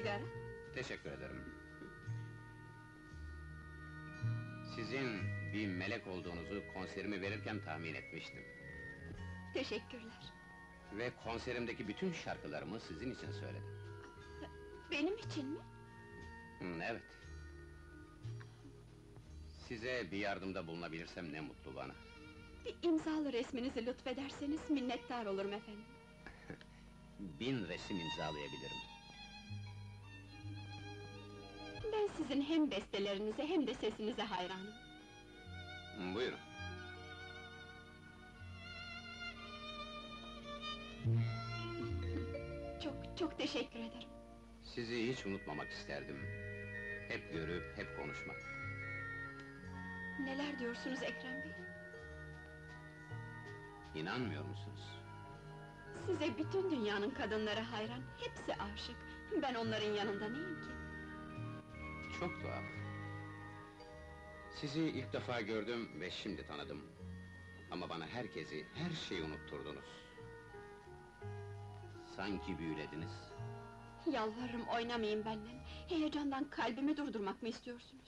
sigara. Teşekkür ederim. Sizin bir melek olduğunuzu konserimi verirken tahmin etmiştim. Teşekkürler. Ve konserimdeki bütün şarkılarımı sizin için söyledim. Benim için mi? Evet. Size bir yardımda bulunabilirsem ne mutlu bana. Bir imzalı resminizi lütfederseniz minnettar olurum efendim. 1000 resim imzalayabilirim. Ben sizin hem bestelerinize hem de sesinize hayranım. Buyurun. Çok teşekkür ederim. Sizi hiç unutmamak isterdim. Hep görüp, hep konuşmak. Neler diyorsunuz Ekrem Bey? İnanmıyor musunuz? Size bütün dünyanın kadınları hayran, hepsi aşık. Ben onların yanında neyim ki? Çok tuhaf. Sizi ilk defa gördüm ve şimdi tanıdım. Ama bana herkesi, her şeyi unutturdunuz. Sanki büyülediniz. Yalvarırım oynamayın benden. Heyecandan kalbimi durdurmak mı istiyorsunuz?